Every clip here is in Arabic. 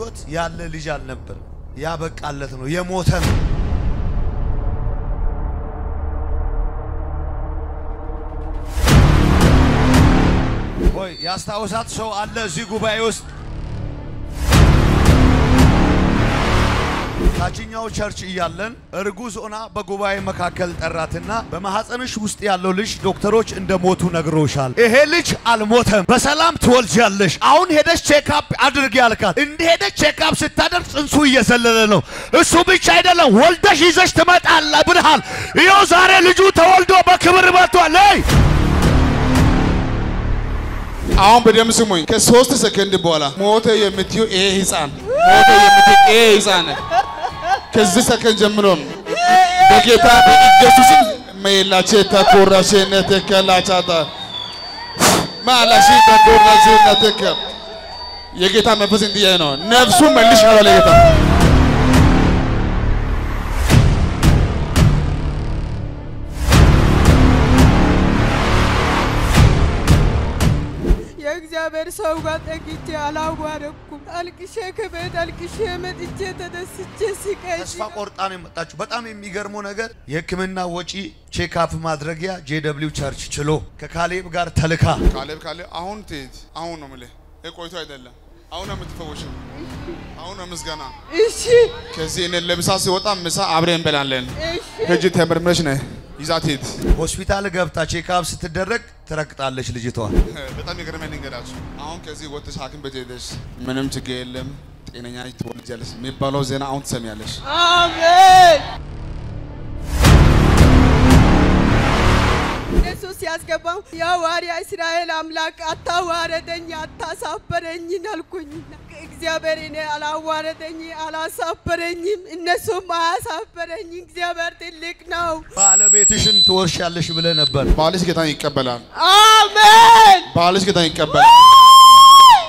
ህይወት ያለ ልጅ አልነበር ያበቃለት ነው የሞተ ነው ወይ ያስታውሳት ሰው አለ እዚህ ጉባኤ ውስጥ ታችኛው ቸርች ይያለን እርጉዝ ሆና በጉባኤ መካከል ጠራትና በማህፀንሽ ውስጥ ያለው ልጅ ዶክተሮች እንደሞቱ ነግሮሻል ይሄ ልጅ አልሞተም በሰላም ትወልጃለሽ አሁን ሄደሽ ቼክ አፕ አድርጊ አልካት እንደ ሄደሽ ቼክ አፕ ስታደርግ ጽንሱ እየዘለለ ነው እሱ ብቻ አይደለም ወልደሽ ይዘሽ ትመጣለሽ ብለሃል ይሄው ዛሬ ልጁ ተወልዶ በክብር መጥቷል አይ አሁን በደም ስሙኝ ከ3 ሰከንድ በኋላ ሞተ የምትዩ ይሄ ህፃን ሞተ የምትዩ ይሄ ህፃን كذي سكن جملهم بقيتا جسوسين ميلاشة تكوراشة نتك لاشة ما لاشة تكوراشة نتك يقيتا ما بس إندي أنا نفسه ملش هذا لقيتا ياكزابير سوغات أكيد على وارب الكشيء كبير الكشيء مدتي تدرسي كذا. بس فقط أنا متأكد بتأمين ميجرمون أجر يكملنا وشي check up مادرجيا JW Church تلو كخالي بقار ثلكا. خالي أهون تيج أهون نملة. إيه كويتو أيدلا. أهون متفوشة. أهون مسجنا. إيشي. كذين اللي مساسي وتأم مسا عبرين بلان لين. إيشي. هجيت هم برمشنة. يزاتيد. هوسبيتال جبتها check up ستدرج. تركت على ليش لجيتوا؟ بتأمين ميجرمين إنجراج. أهون كذي وتش حاكم بتجدش. منهم تقيلهم. إن يعني تقول جالس مبالغ زين عن سمي علش. آمين. يسوع ياسكبا يا واريا إسرائيل أملاك أتواردني أتسابرني نالكوني. إخزابريني على واردني على سابرني النسوم ما سابرني إخزابرتي لكناو. بالبيتشن تورش علش بلن أبر. بالش كتاني كبلان. آمين. بالش كتاني كبلان.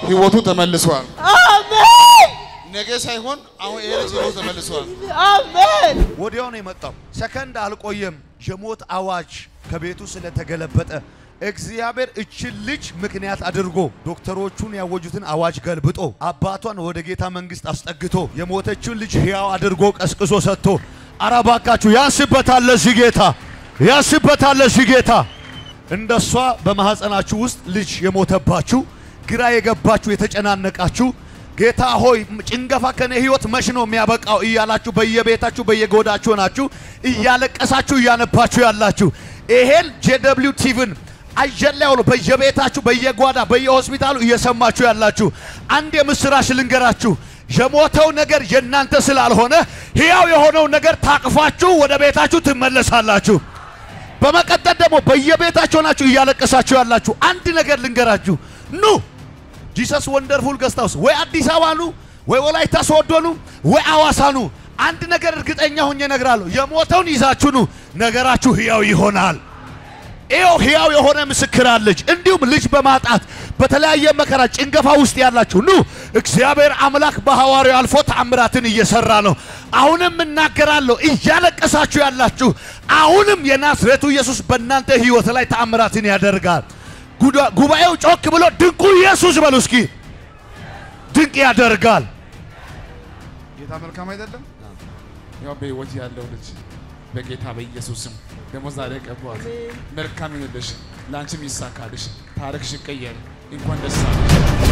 هيوتو تملسوان. آمين. نعيش هون أو إيرج هيوتو تملسوان. آمين. وديوني متى؟ سكان دهلك أيام جموت أواج كبيتو سلة تجلبته. إخزيابير إتشلج مكنيات أدرجو. دكتورو توني أوجوتن أواج جلبته. أباتوان ودقيتها منجست أستقته. يموت إتشلج هيا أدرجو أسكسوساتو. أرباكاتو ياسبت الله زيجتها. ياسبت الله زيجتها. عند الصوا بمهاز أنا أشوست لج يموت أباتو. كرايك باچو يتجنان نكاچو جيتا هوي چنگفا كنه هيوت مشنو ميابقاو ايالاچو بيبيتاچو بيگوداچو ناچو ايالقساچو يانباچو يالاچو ايهن جي دبليو تيفن ايجلهولو بيبيتاچو بيگوادا بيهوسپيتالو يسماچو يالاچو اند يمسراش لنگراچو የሞተው ነገር የናንተ ስላልሆነ ህያው የሆነው ነገር ታቅፋችሁ ወደ ቤታችሁ ትመለሳላችሁ በመቀጠል ደግሞ በየቤታችሁ ናችሁ እያለቀሳችሁ ያላችሁ አንድ ነገር ልንገራችሁ No, Jesus wonderful guest house. We are disawanu, we are like tasodonu, we are awasanu. And nagar kitanya hunye nagralo. Yamotau nizachunu nagarachu hiao ihonal. Eo hiao ihonam sekralej. Indium lej bamatat. Betala yemakarach ingafa ustiarlachu. No, Xavier amlak bahawari alfot amratini yeserano. Aunem nagralo ijalak asachu alachu. Aunem yenasretu Jesus benante hiwatala amratini adergal. ጉባኤው ጮክ ብሎ ድንቁ ኢየሱስ ብሎ እስኪ ድንቅ ያደርጋል ጌታ መልካም አይደለም ያው በህይወት ያለው ልጅ በጌታ በኢየሱስም ደሞ ዛሬ ቀባዋል መልካም ይሁንልሽ ላንቺም ይሳካልሽ ታሪክሽ ይቀየር እንኳን ደስ አለሽ